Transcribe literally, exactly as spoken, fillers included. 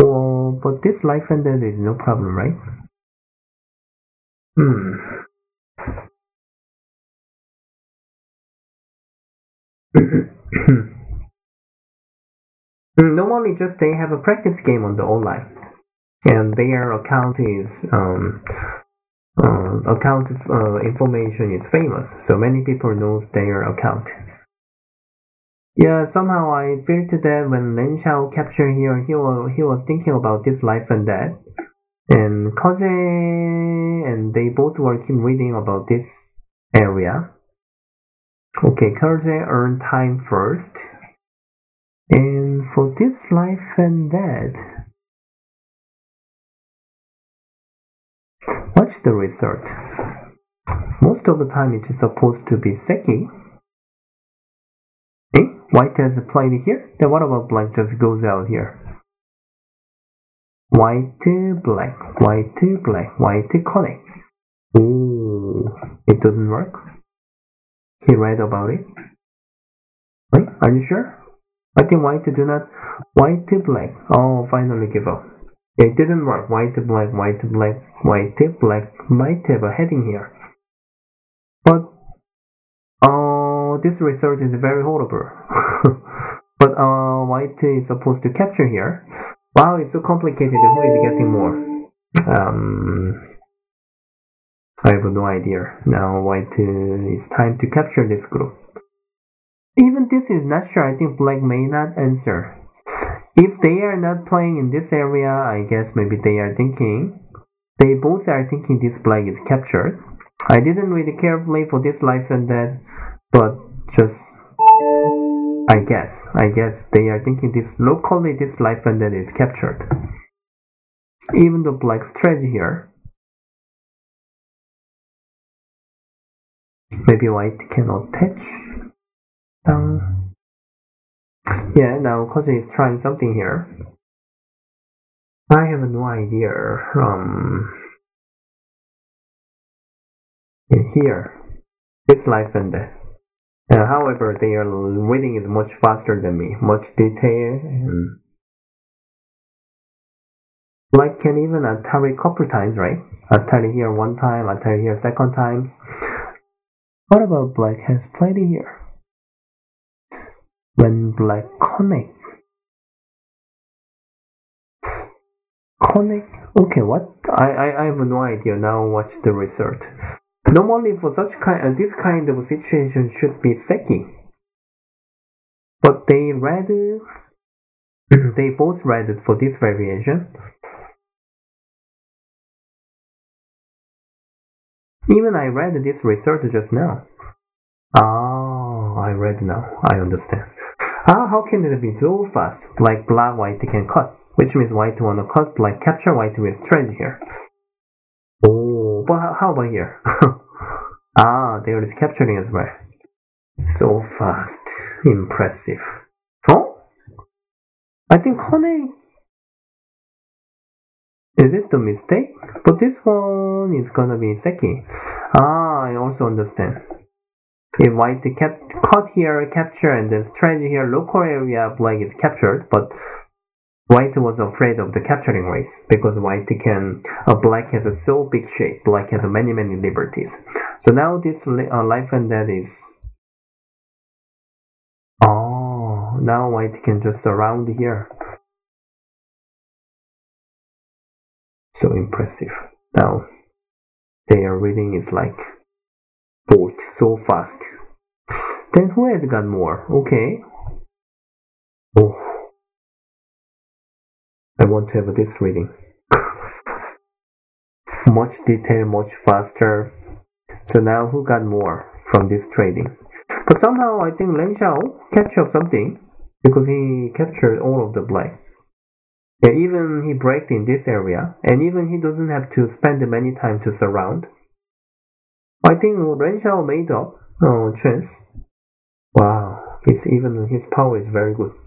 Oh, but this life and death is no problem, right? Hmm. Normally, just they have a practice game on the online, and their account is um uh, account uh, information is famous, so many people knows their account. Yeah, somehow I feel that when Lian Xiao captured here, he was, he was thinking about this life and death. And Ke Jie and they both were keep reading about this area. Okay, Ke Jie earned time first. And for this life and death, what's the result? Most of the time it's supposed to be Seki. White has played here, then what about black just goes out here? White to black, white to black, white to Kone. Ooh, it doesn't work. He read about it. Wait, are you sure? I think white to do not, white to black. Oh, finally give up. It didn't work. White to black, white to black, white to black might have a heading here. But this result is very horrible. But uh, white is supposed to capture here. Wow, it's so complicated. Who is getting more? Um, I have no idea. Now white uh, it's time to capture this group. Even this is not sure. I think black may not answer. If they are not playing in this area, I guess maybe they are thinking. They both are thinking this black is captured. I didn't read really carefully for this life and death. But just, I guess, I guess they are thinking this locally, this life and death is captured. Even the black strategy here. Maybe white cannot touch. Um, yeah, now Ke Jie is trying something here. I have no idea. Um, in here, this life and death. Uh, however, their reading is much faster than me, much detail, and black can even Atari couple times, right? Atari here one time, Atari here second times. What about black has played here? When black connect, connect. Okay, what? I I, I have no idea. Now watch the result. Normally, for such kind, uh, this kind of situation should be Seki, but they read, they both read it for this variation. Even I read this result just now. Oh, I read now. I understand. Ah, how can it be so fast? Black, black, white can cut, which means white wanna cut, black capture, white will trade here. But how about here? Ah, there is capturing as well. So fast. Impressive. Oh? I think Kone... Is it the mistake? But this one is gonna be Seki. Ah, I also understand. If white cap cut here, capture, and then strategy here, local area, black is captured, but... White was afraid of the capturing race because white can, uh, black has a so big shape, black has many many liberties. So now this uh, life and death is, oh, now white can just surround here. So impressive. Now their reading is like both so fast. Then who has got more? Okay. Oh. I want to have this reading. Much detail, much faster. So now who got more from this trading? But somehow I think Lian Xiao catch up something because he captured all of the black. Yeah, even he breaked in this area, and even he doesn't have to spend many time to surround. I think Lian Xiao made up uh, chance. Wow, it's even his power is very good.